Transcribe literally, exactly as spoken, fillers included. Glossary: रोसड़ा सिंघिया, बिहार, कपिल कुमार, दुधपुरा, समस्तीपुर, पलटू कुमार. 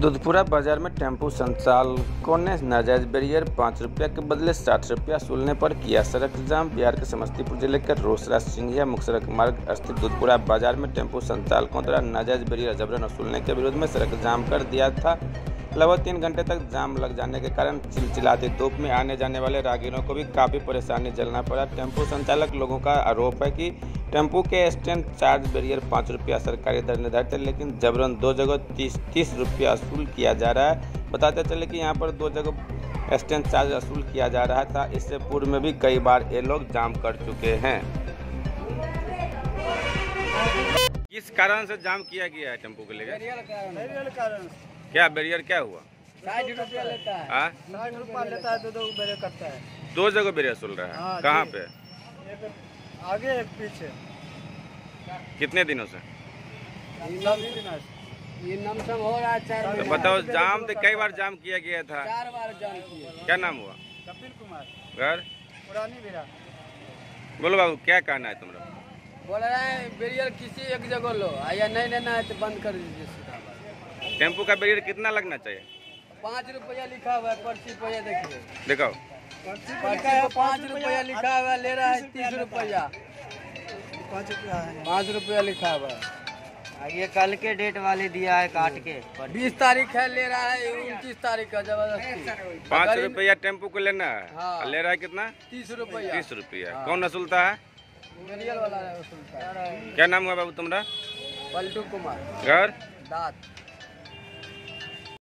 दुधपुरा बाजार में टेम्पू संचालकों ने नाजायज बैरियर पाँच रुपया के बदले साठ रुपया वसूलने पर किया सड़क जाम। बिहार के समस्तीपुर जिले के रोसड़ा सिंघिया मुख्य सड़क मार्ग स्थित दुधपुरा बाजार में टेम्पू संचालकों द्वारा नाजायज बैरियर जबरन वसूलने के विरोध में सड़क जाम कर दिया था। लगभग तीन घंटे तक जाम लग जाने के कारण चिलचिलाती धूप में आने जाने वाले राहगीरों को भी काफ़ी परेशानी झेलना पड़ा। टेम्पू संचालक लोगों का आरोप है कि टेम्पू के स्टैंड चार्ज बैरियर पाँच रुपया सरकारी दर निर्धारित है, लेकिन जबरन दो जगह तीस तीस रुपया वसूल किया जा रहा है। बताते चले कि यहाँ पर दो जगह स्टैंड चार्ज वसूल किया जा रहा था। इससे पूर्व में भी कई बार ये लोग जाम कर चुके हैं। किस कारण से जाम किया गया है टेम्पू के लिए? क्या बैरियर क्या हुआ? साठ रुपया लेता है, साठ रुपया लेता है, दो दो बैरियर करता है, दो जगह बैरियर सुल रहा है। कहाँ पे? एक आगे एक पीछे। कितने दिनों से ये नामसम हो रहा है? चार। बताओ, जाम तो कई बार जाम किया गया था, चार बार जाम किया। क्या नाम हुआ? कपिल कुमार, घर पुरानी बेरा। बोलो बाबू, क्या कहना है तुम लोग? बोल रहे हैं बैरियर किसी एक जगह लो, या नहीं लेना है तो बंद कर दीजिए। टेम्पू का बैरियर कितना लगना चाहिए? पाँच रुपया लिखा हुआ है पर्ची पर, ये देखिए, दिखाओ पर्ची पर पाँच रुपया लिखा हुआ है, ले रहा है तीस रुपया, पाँच रुपया लिखा हुआ है। ये कल के डेट वाले दिया है काट के, बीस तारीख है, ले रहा है उनतीस तारीख का जबरदस्ती। पाँच रुपया टेम्पू को लेना है, हाँ। ले रहा है कितना? तीस रुपया। तीस रुपया कौन वसूलता है? बैरियर वाला वसूलता है। क्या नाम हुआ बाबू तुम्हारा? पलटू कुमार, घर दाँत।